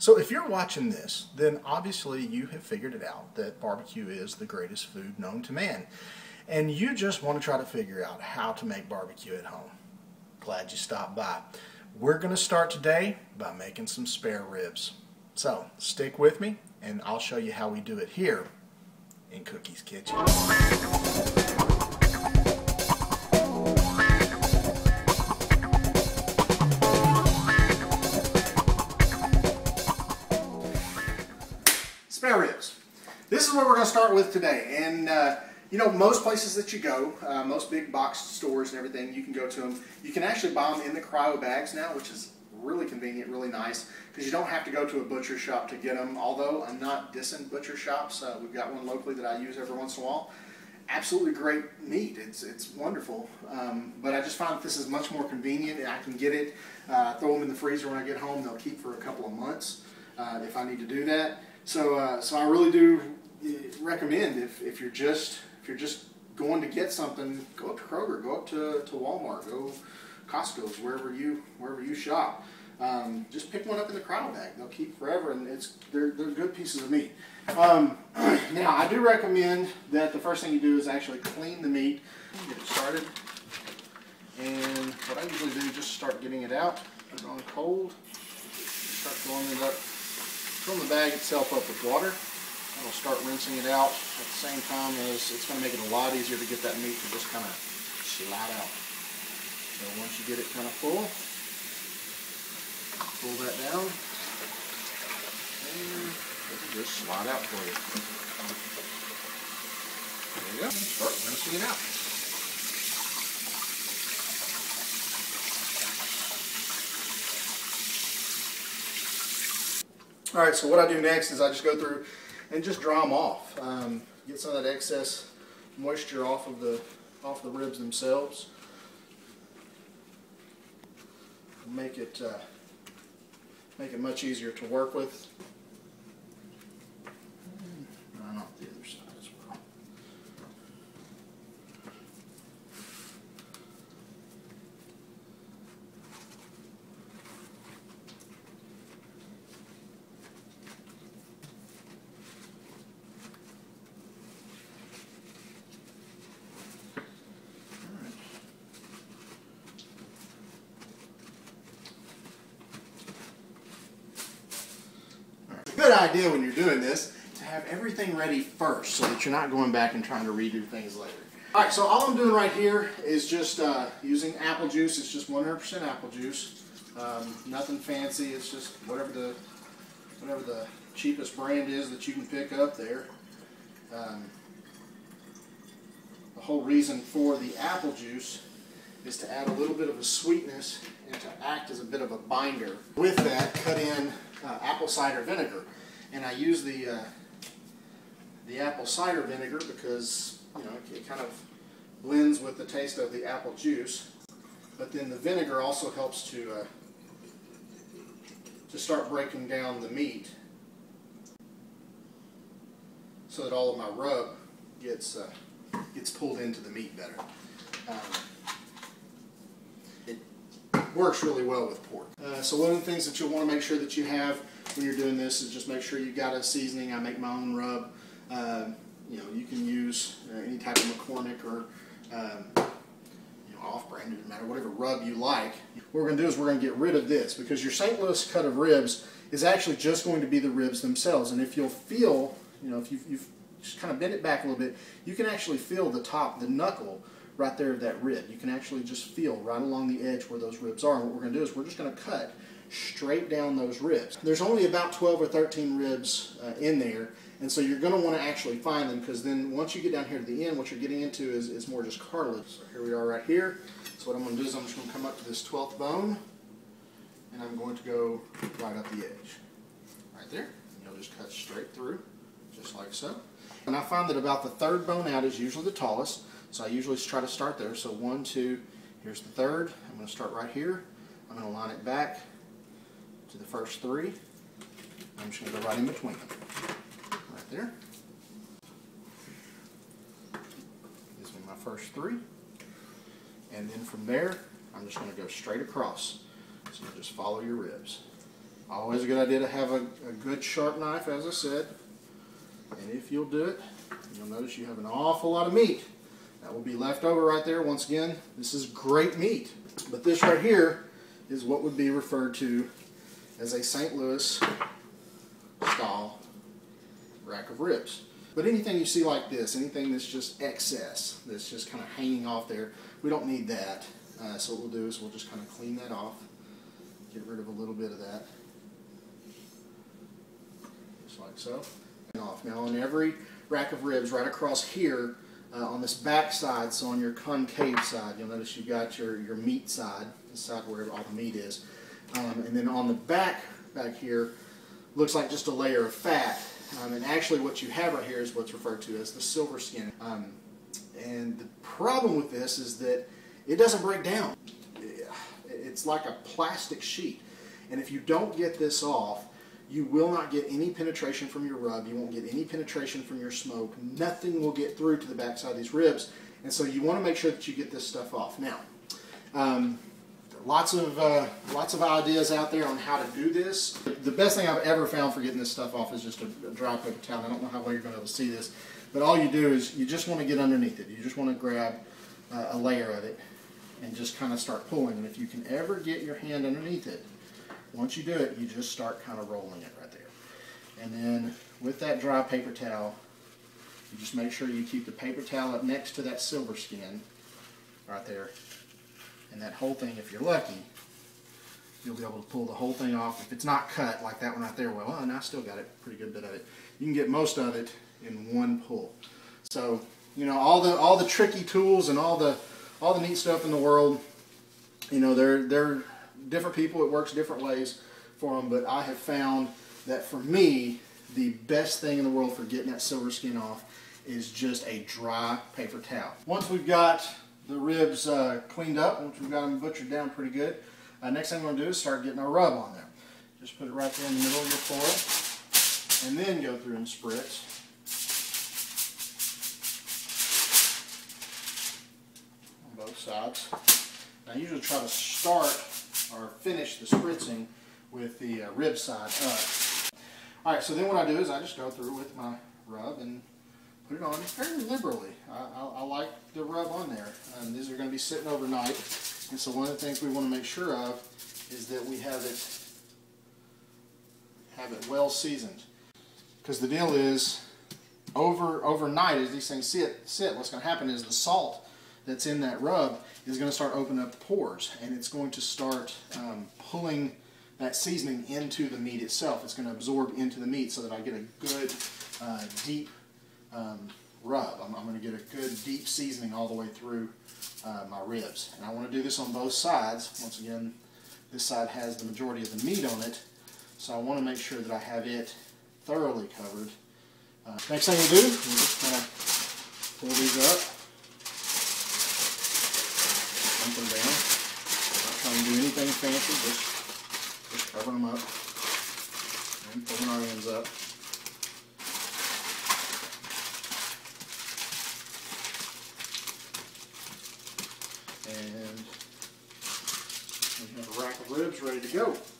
So if you're watching this, then obviously you have figured it out that barbecue is the greatest food known to man. And you just want to try to figure out how to make barbecue at home. Glad you stopped by. We're going to start today by making some spare ribs. So stick with me and I'll show you how we do it here in Cookie's Kitchen. Spare ribs. This is what we're going to start with today. And you know, most places that you go, most big box stores and everything, you can go to them. You can actually buy them in the cryo bags now, which is really convenient, really nice, because you don't have to go to a butcher shop to get them. Although I'm not dissing butcher shops, we've got one locally that I use every once in a while. Absolutely great meat, it's wonderful, but I just find that this is much more convenient and I can get it, throw them in the freezer when I get home. They'll keep for a couple of months if I need to do that. So I really do recommend, if you're just going to get something, go up to Kroger, go up to Walmart, go Costco's, wherever you shop. Just pick one up in the cryo bag. They'll keep forever, and they're good pieces of meat. Now I do recommend that the first thing you do is actually clean the meat, get it started. And what I usually do is just start getting it out, put it on cold, start filling it up, fill the bag itself up with water. I'll start rinsing it out at the same time as it's going to make it a lot easier to get that meat to just kind of slide out. So once you get it kind of full, pull that down and it'll just slide out for you. There you go. Start rinsing it out. All right, so what I do next is I just go through and just dry them off. Get some of that excess moisture off the ribs themselves. Make it much easier to work with. And off the other side as well. Good idea when you're doing this to have everything ready first so that you're not going back and trying to redo things later. Alright, so all I'm doing right here is just using apple juice. It's just 100% apple juice. Nothing fancy. It's just whatever the cheapest brand is that you can pick up there. The whole reason for the apple juice is to add a little bit of a sweetness and to act as a bit of a binder. With that, cut in apple cider vinegar. And I use the apple cider vinegar because, you know, it kind of blends with the taste of the apple juice. But then the vinegar also helps to start breaking down the meat so that all of my rub gets pulled into the meat better. It works really well with pork. So one of the things that you'll want to make sure that you have when you're doing this is just make sure you've got a seasoning. I make my own rub. You know, you can use any type of McCormick or you know, off-brand, it doesn't matter, whatever rub you like. What we're going to do is we're going to get rid of this because your St. Louis cut of ribs is actually just going to be the ribs themselves. And if you'll feel, you know, if you've just kind of bend it back a little bit, you can actually feel the top, the knuckle, right there of that rib. You can actually just feel right along the edge where those ribs are. And what we're going to do is we're just going to cut straight down those ribs. There's only about 12 or 13 ribs in there, and so you're going to want to actually find them, because then once you get down here to the end, what you're getting into is more just cartilage. So here we are right here. So what I'm going to do is I'm just going to come up to this 12th bone, and I'm going to go right up the edge. Right there. And you'll just cut straight through, just like so. And I find that about the third bone out is usually the tallest. So I usually try to start there. So one, two, here's the third. I'm going to start right here. I'm going to line it back to the first three. I'm just going to go right in between them. Right there. These are my first three. And then from there, I'm just going to go straight across. So you just follow your ribs. Always a good idea to have a good sharp knife, as I said. And if you'll do it, you'll notice you have an awful lot of meat. That will be left over right there. Once again, this is great meat. But this right here is what would be referred to as a St. Louis style rack of ribs. But anything you see like this, anything that's just excess, that's just kind of hanging off there, we don't need that. So what we'll do is we'll just kind of clean that off, get rid of a little bit of that, just like so, and off. Now on every rack of ribs right across here, on this back side, so on your concave side, you'll notice you've got your meat side, the side where all the meat is. And then on the back here, looks like just a layer of fat. And actually what you have right here is what's referred to as the silver skin. And the problem with this is that it doesn't break down. It's like a plastic sheet. And if you don't get this off, you will not get any penetration from your rub. You won't get any penetration from your smoke. Nothing will get through to the backside of these ribs. And so you want to make sure that you get this stuff off. Now, lots of ideas out there on how to do this. The best thing I've ever found for getting this stuff off is just a dry paper towel. I don't know how well you're going to be able to see this, but all you do is you just want to get underneath it. You just want to grab a layer of it and just kind of start pulling. And if you can ever get your hand underneath it, once you do it, you just start kind of rolling it right there. And then with that dry paper towel, you just make sure you keep the paper towel up next to that silver skin right there. And that whole thing, if you're lucky, you'll be able to pull the whole thing off. If it's not cut, like that one right there, well, and I still got a pretty good bit of it. You can get most of it in one pull. So, you know, all the tricky tools and all the neat stuff in the world, you know, they're different people, it works different ways for them, but I have found that for me, the best thing in the world for getting that silver skin off is just a dry paper towel. Once we've got the ribs cleaned up, once we've got them butchered down pretty good, next thing we're gonna do is start getting our rub on there. Just put it right there in the middle of your foil, and then go through and spritz. On both sides. I usually try to start or finish the spritzing with the rib side up. Alright, so then what I do is I just go through with my rub and put it on very liberally. I like the rub on there. These are going to be sitting overnight, and so one of the things we want to make sure of is that we have it well seasoned. Because the deal is, overnight as these things sit, what's going to happen is the salt that's in that rub is going to start opening up the pores, and it's going to start pulling that seasoning into the meat itself. It's going to absorb into the meat so that I get a good deep rub. I'm going to get a good deep seasoning all the way through my ribs. And I want to do this on both sides. Once again, this side has the majority of the meat on it, so I want to make sure that I have it thoroughly covered. Next thing we'll do, we'll just kind of pull these up. Them down. I'm not trying to do anything fancy, just cover them up and pulling our ends up. And we have a rack of ribs ready to go.